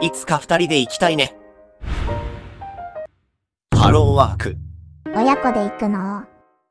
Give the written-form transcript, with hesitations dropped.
いつか二人で行きたいね。ハローワーク。親子で行くの？